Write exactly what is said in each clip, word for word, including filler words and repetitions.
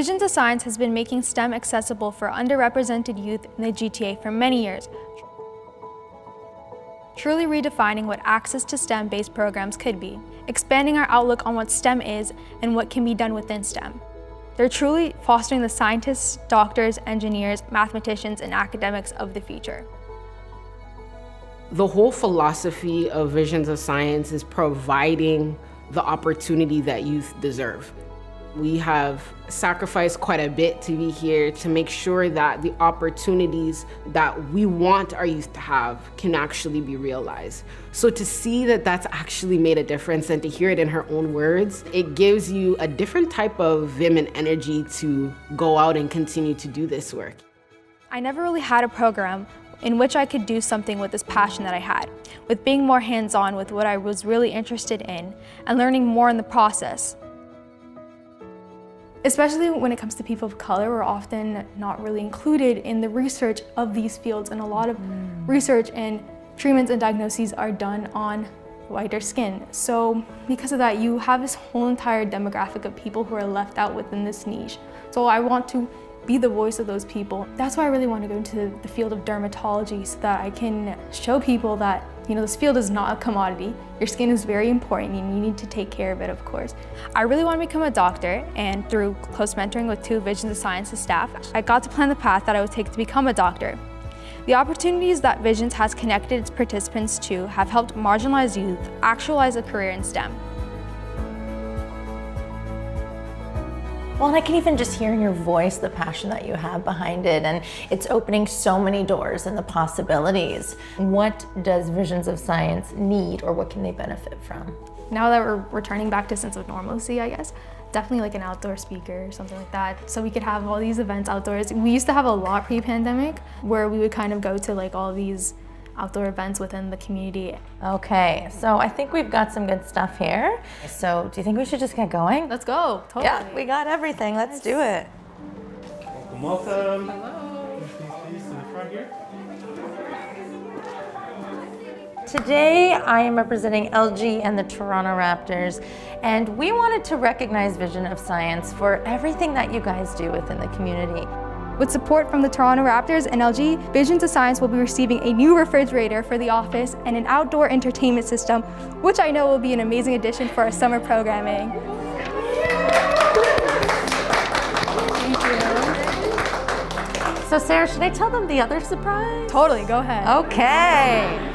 Visions of Science has been making STEM accessible for underrepresented youth in the G T A for many years, truly redefining what access to STEM-based programs could be, expanding our outlook on what STEM is and what can be done within STEM. They're truly fostering the scientists, doctors, engineers, mathematicians, and academics of the future. The whole philosophy of Visions of Science is providing the opportunity that youth deserve. We have sacrificed quite a bit to be here to make sure that the opportunities that we want our youth to have can actually be realized. So to see that that's actually made a difference and to hear it in her own words, it gives you a different type of vim and energy to go out and continue to do this work. I never really had a program in which I could do something with this passion that I had, with being more hands-on with what I was really interested in and learning more in the process. Especially when it comes to people of color, we're often not really included in the research of these fields, and a lot of mm. research and treatments and diagnoses are done on whiter skin. So because of that, you have this whole entire demographic of people who are left out within this niche. So I want to be the voice of those people. That's why I really want to go into the field of dermatology, so that I can show people that, you know, this field is not a commodity. Your skin is very important and you need to take care of it, of course. I really want to become a doctor, and through close mentoring with two Visions of Science's staff, I got to plan the path that I would take to become a doctor. The opportunities that Visions has connected its participants to have helped marginalized youth actualize a career in STEM. Well, and I can even just hear in your voice the passion that you have behind it, and it's opening so many doors and the possibilities. What does Visions of Science need, or what can they benefit from? Now that we're returning back to a sense of normalcy, I guess, definitely like an outdoor speaker or something like that, so we could have all these events outdoors. We used to have a lot pre-pandemic where we would kind of go to like all these outdoor events within the community. Okay, so I think we've got some good stuff here. So do you think we should just get going? Let's go, totally. Yeah, we got everything, let's do it. Welcome, welcome. Hello. Please, to the front here. Today, I am representing L G and the Toronto Raptors, and we wanted to recognize Visions of Science for everything that you guys do within the community. With support from the Toronto Raptors and L G, Visions of Science will be receiving a new refrigerator for the office and an outdoor entertainment system, which I know will be an amazing addition for our summer programming. Thank you. So Sarah, should I tell them the other surprise? Totally, go ahead. Okay.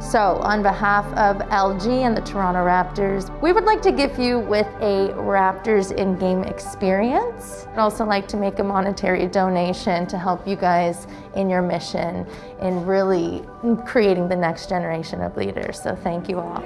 So, on behalf of L G and the Toronto Raptors, we would like to gift you with a Raptors in-game experience. I'd also like to make a monetary donation to help you guys in your mission in really creating the next generation of leaders. So thank you all.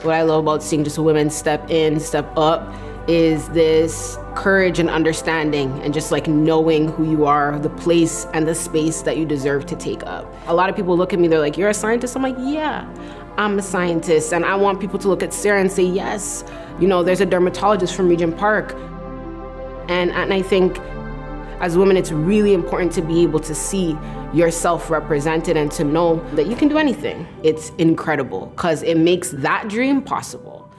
What I love about seeing just women step in, step up, is this courage and understanding, and just like knowing who you are, the place and the space that you deserve to take up. A lot of people look at me, they're like, "You're a scientist?" I'm like, "Yeah, I'm a scientist." And I want people to look at Sarah and say, "Yes, you know, there's a dermatologist from Regent Park." And, and I think as women, it's really important to be able to see yourself represented and to know that you can do anything. It's incredible, because it makes that dream possible.